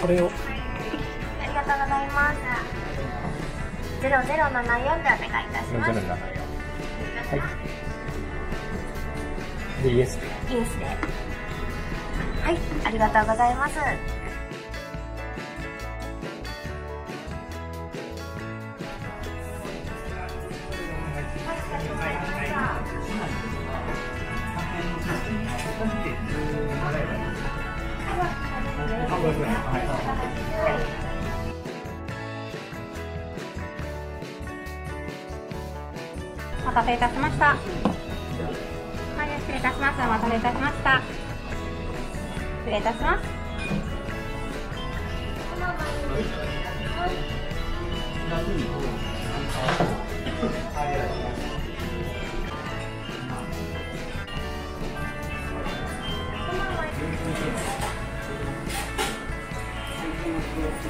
これを。ありがとうございます。0074でお願いいたします。はい。でイエスで。イエスで。はい、ありがとうございます。お待たせいたしました。はい、失礼いたします。お待たせいたしました。失礼いたしま